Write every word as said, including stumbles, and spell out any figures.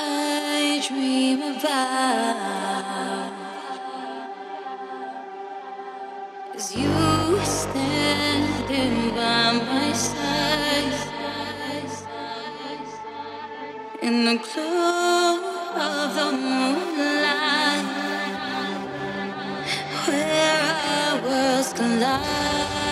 I dream about is you standing by my side in the glow of the moonlight where our worlds collide.